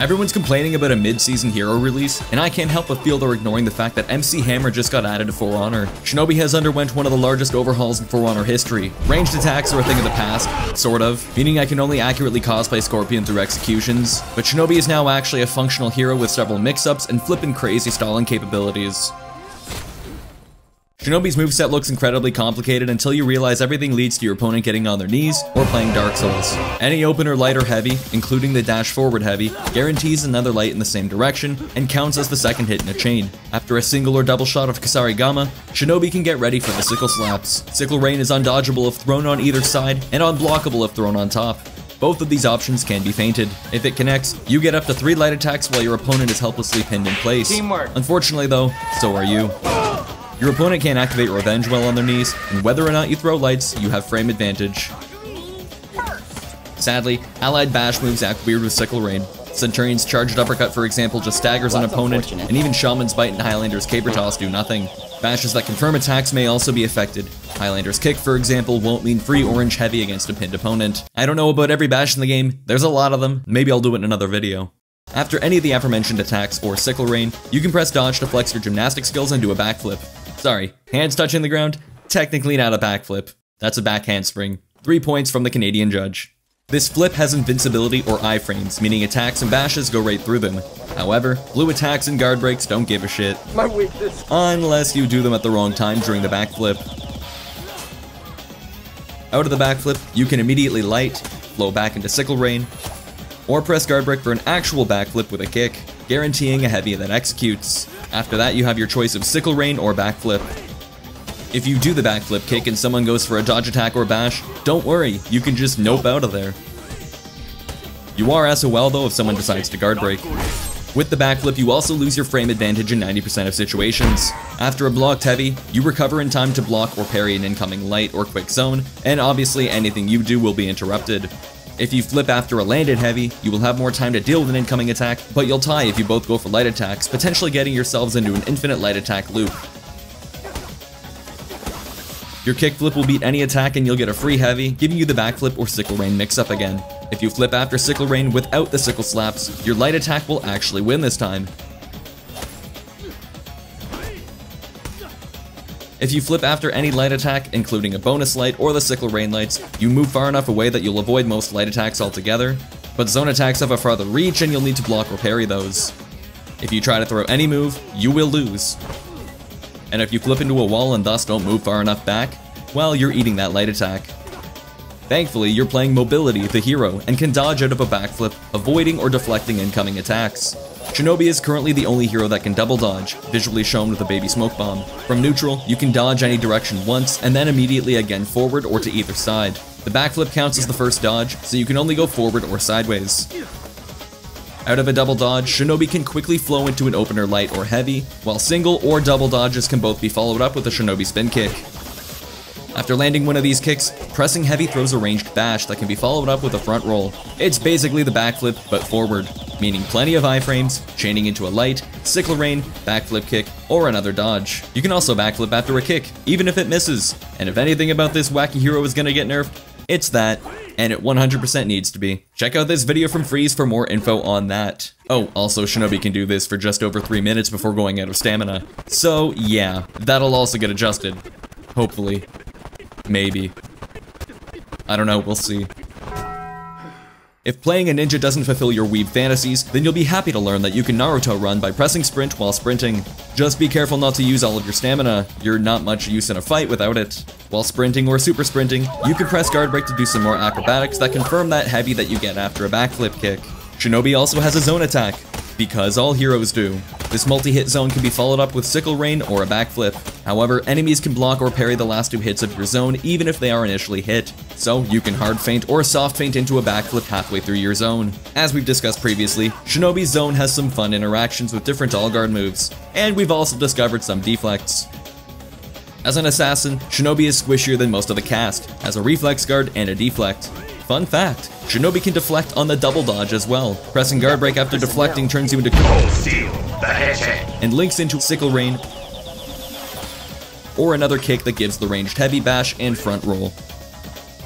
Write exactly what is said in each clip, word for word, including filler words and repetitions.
Everyone's complaining about a mid-season hero release, and I can't help but feel they're ignoring the fact that M C Hammer just got added to For Honor. Shinobi has underwent one of the largest overhauls in For Honor history. Ranged attacks are a thing of the past, sort of, meaning I can only accurately cosplay Scorpion through executions, but Shinobi is now actually a functional hero with several mix-ups and flippin' crazy stalling capabilities. Shinobi's moveset looks incredibly complicated until you realize everything leads to your opponent getting on their knees or playing Dark Souls. Any open or light or heavy, including the dash forward heavy, guarantees another light in the same direction and counts as the second hit in a chain. After a single or double shot of Kasari Gama, Shinobi can get ready for the Sickle Slaps. Sickle Rain is undodgeable if thrown on either side and unblockable if thrown on top. Both of these options can be feinted. If it connects, you get up to three light attacks while your opponent is helplessly pinned in place. Teamwork. Unfortunately though, so are you. Your opponent can't activate Revenge while on their knees, and whether or not you throw lights, you have frame advantage. Sadly, allied bash moves act weird with Sickle Rain. Centurion's Charged Uppercut, for example, just staggers an opponent, and even Shaman's Bite and Highlander's Caper Toss do nothing. Bashes that confirm attacks may also be affected. Highlander's Kick, for example, won't mean free orange heavy against a pinned opponent. I don't know about every bash in the game, there's a lot of them, maybe I'll do it in another video. After any of the aforementioned attacks or Sickle Rain, you can press dodge to flex your gymnastic skills and do a backflip. Sorry, hands touching the ground? Technically not a backflip. That's a back handspring. Three points from the Canadian judge. This flip has invincibility or iframes, meaning attacks and bashes go right through them. However, blue attacks and guard breaks don't give a shit. My weakness. Unless you do them at the wrong time during the backflip. Out of the backflip, you can immediately light, flow back into Sickle Rain, or press guard break for an actual backflip with a kick, guaranteeing a heavy that executes. After that, you have your choice of Sickle Rain or backflip. If you do the backflip kick and someone goes for a dodge attack or bash, don't worry, you can just nope out of there. You are S O L though if someone decides to guard break. With the backflip, you also lose your frame advantage in ninety percent of situations. After a blocked heavy, you recover in time to block or parry an incoming light or quick zone, and obviously anything you do will be interrupted. If you flip after a landed heavy, you will have more time to deal with an incoming attack, but you'll tie if you both go for light attacks, potentially getting yourselves into an infinite light attack loop. Your kickflip will beat any attack and you'll get a free heavy, giving you the backflip or Sickle Rain mix-up again. If you flip after Sickle Rain without the Sickle Slaps, your light attack will actually win this time. If you flip after any light attack, including a bonus light or the Sickle Rain lights, you move far enough away that you'll avoid most light attacks altogether, but zone attacks have a farther reach and you'll need to block or parry those. If you try to throw any move, you will lose. And if you flip into a wall and thus don't move far enough back, well, you're eating that light attack. Thankfully, you're playing Mobility, the hero, and can dodge out of a backflip, avoiding or deflecting incoming attacks. Shinobi is currently the only hero that can double dodge, visually shown with a baby smoke bomb. From neutral, you can dodge any direction once, and then immediately again forward or to either side. The backflip counts as the first dodge, so you can only go forward or sideways. Out of a double dodge, Shinobi can quickly flow into an opener light or heavy, while single or double dodges can both be followed up with a Shinobi spin kick. After landing one of these kicks, pressing heavy throws a ranged bash that can be followed up with a front roll. It's basically the backflip, but forward, meaning plenty of iframes, chaining into a light, Sickle Rain, backflip kick, or another dodge. You can also backflip after a kick, even if it misses. And if anything about this wacky hero is gonna get nerfed, it's that, and it one hundred percent needs to be. Check out this video from Freeze for more info on that. Oh, also Shinobi can do this for just over three minutes before going out of stamina. So yeah, that'll also get adjusted. Hopefully. Maybe. I don't know, we'll see. If playing a ninja doesn't fulfill your weeb fantasies, then you'll be happy to learn that you can Naruto run by pressing sprint while sprinting. Just be careful not to use all of your stamina, you're not much use in a fight without it. While sprinting or super sprinting, you can press guard break to do some more acrobatics that confirm that heavy that you get after a backflip kick. Shinobi also has a zone attack, because all heroes do. This multi-hit zone can be followed up with Sickle Rain or a backflip. However, enemies can block or parry the last two hits of your zone even if they are initially hit, so you can hard feint or soft feint into a backflip halfway through your zone. As we've discussed previously, Shinobi's zone has some fun interactions with different all-guard moves, and we've also discovered some deflects. As an assassin, Shinobi is squishier than most of the cast, has a reflex guard and a deflect. Fun fact, Shinobi can deflect on the double dodge as well. Pressing guard break after deflecting turns you into Cold Steel and links into Sickle Rain or another kick that gives the ranged heavy bash and front roll.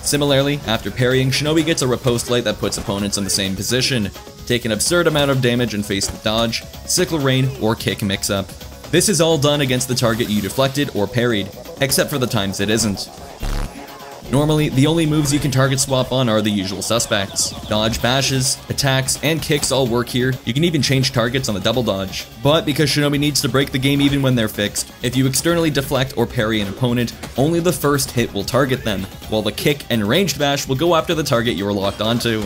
Similarly, after parrying, Shinobi gets a riposte light that puts opponents in the same position. Take an absurd amount of damage and face the dodge, Sickle Rain, or kick mix-up. This is all done against the target you deflected or parried, except for the times it isn't. Normally, the only moves you can target swap on are the usual suspects. Dodge bashes, attacks, and kicks all work here. You can even change targets on the double dodge. But because Shinobi needs to break the game even when they're fixed, if you externally deflect or parry an opponent, only the first hit will target them, while the kick and ranged bash will go after the target you're locked onto.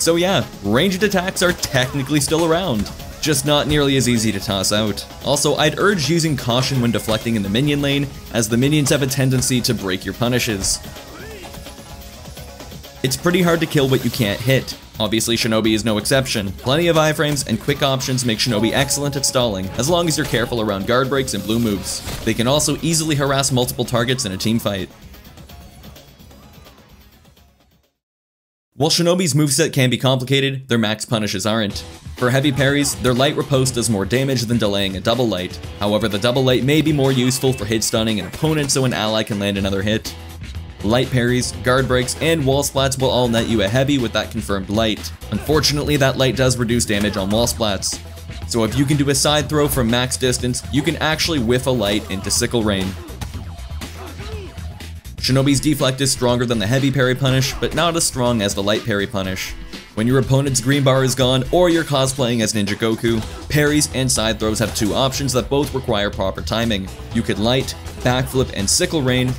So yeah, ranged attacks are technically still around, just not nearly as easy to toss out. Also, I'd urge using caution when deflecting in the minion lane, as the minions have a tendency to break your punishes. It's pretty hard to kill what you can't hit. Obviously, Shinobi is no exception. Plenty of iframes and quick options make Shinobi excellent at stalling, as long as you're careful around guard breaks and blue moves. They can also easily harass multiple targets in a teamfight. While Shinobi's moveset can be complicated, their max punishes aren't. For heavy parries, their light riposte does more damage than delaying a double light. However, the double light may be more useful for hit stunning an opponent so an ally can land another hit. Light parries, guard breaks, and wall splats will all net you a heavy with that confirmed light. Unfortunately, that light does reduce damage on wall splats. So if you can do a side throw from max distance, you can actually whiff a light into Sickle Rain. Shinobi's deflect is stronger than the heavy parry punish, but not as strong as the light parry punish. When your opponent's green bar is gone, or you're cosplaying as Ninja Goku, parries and side throws have two options that both require proper timing. You could light, backflip, and Sickle Rain,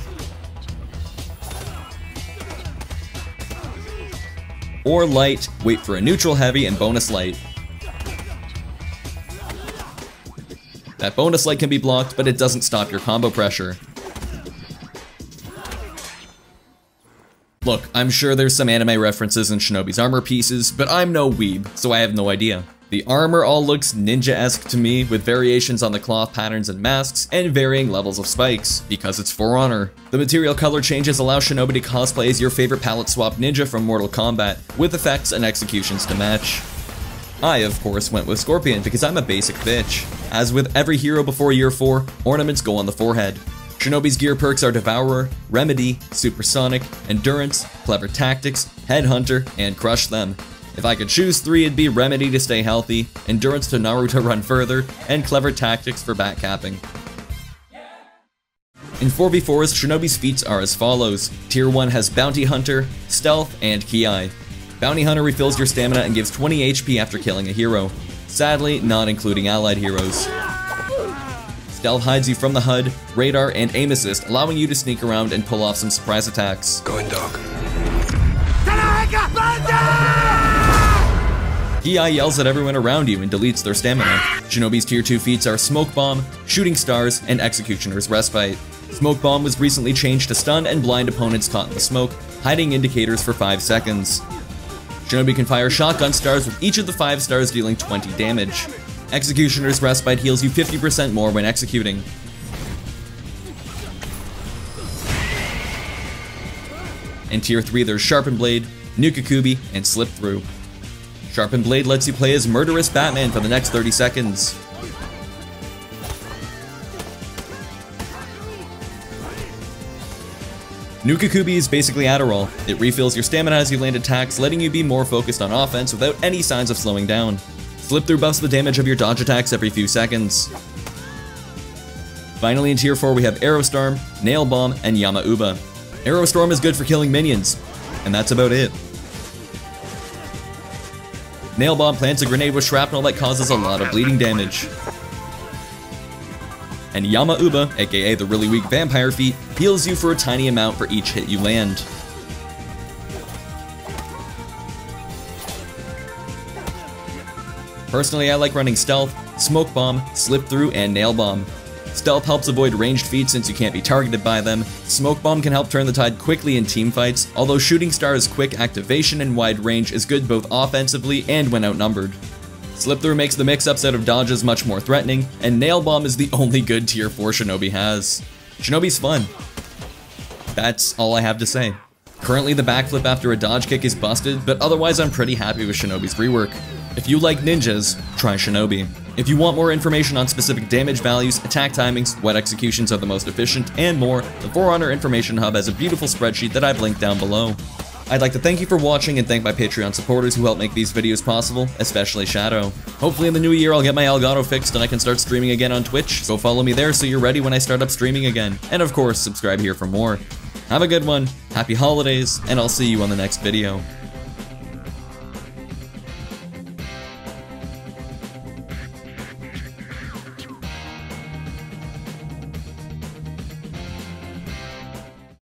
or light, wait for a neutral heavy and bonus light. That bonus light can be blocked, but it doesn't stop your combo pressure. Look, I'm sure there's some anime references in Shinobi's armor pieces, but I'm no weeb, so I have no idea. The armor all looks ninja-esque to me, with variations on the cloth patterns and masks, and varying levels of spikes, because it's For Honor. The material color changes allow Shinobi to cosplay as your favorite palette-swap ninja from Mortal Kombat, with effects and executions to match. I, of course, went with Scorpion because I'm a basic bitch. As with every hero before year four, ornaments go on the forehead. Shinobi's gear perks are Devourer, Remedy, Supersonic, Endurance, Clever Tactics, Headhunter, and Crush Them. If I could choose three, it'd be Remedy to stay healthy, Endurance to Naruto run further, and Clever Tactics for backcapping. In four v fours, Shinobi's feats are as follows. Tier one has Bounty Hunter, Stealth, and Kiai. Bounty Hunter refills your stamina and gives twenty H P after killing a hero, sadly not including allied heroes. Stealth hides you from the H U D, radar, and aim assist, allowing you to sneak around and pull off some surprise attacks. Going dog. Kiai yells at everyone around you and deletes their stamina. Shinobi's tier two feats are Smoke Bomb, Shooting Stars, and Executioner's Respite. Smoke Bomb was recently changed to stun and blind opponents caught in the smoke, hiding indicators for five seconds. Shinobi can fire shotgun stars with each of the five stars dealing twenty damage. Executioner's Respite heals you fifty percent more when executing. In tier three there's Sharpen Blade, Nukakubi, and Slip Through. Sharpen Blade lets you play as murderous Batman for the next thirty seconds. Nukakubi is basically Adderall. It refills your stamina as you land attacks, letting you be more focused on offense without any signs of slowing down. Slip Through buffs the damage of your dodge attacks every few seconds. Finally in tier four we have Aerostorm, Nail Bomb, and Yama Uba. Aerostorm is good for killing minions, and that's about it. Nail Bomb plants a grenade with shrapnel that causes a lot of bleeding damage. And Yama Uba, aka the really weak vampire feat, heals you for a tiny amount for each hit you land. Personally, I like running Stealth, Smoke Bomb, Slip Through, and Nail Bomb. Stealth helps avoid ranged feats since you can't be targeted by them. Smoke Bomb can help turn the tide quickly in teamfights, although Shooting Star's quick activation and wide range is good both offensively and when outnumbered. Slip Through makes the mix-ups out of dodges much more threatening, and Nail Bomb is the only good tier four Shinobi has. Shinobi's fun. That's all I have to say. Currently the backflip after a dodge kick is busted, but otherwise I'm pretty happy with Shinobi's rework. If you like ninjas, try Shinobi. If you want more information on specific damage values, attack timings, what executions are the most efficient, and more, the For Honor Information Hub has a beautiful spreadsheet that I've linked down below. I'd like to thank you for watching and thank my Patreon supporters who help make these videos possible, especially Shadow. Hopefully in the new year I'll get my Elgato fixed and I can start streaming again on Twitch, so follow me there so you're ready when I start up streaming again. And of course, subscribe here for more. Have a good one, happy holidays, and I'll see you on the next video.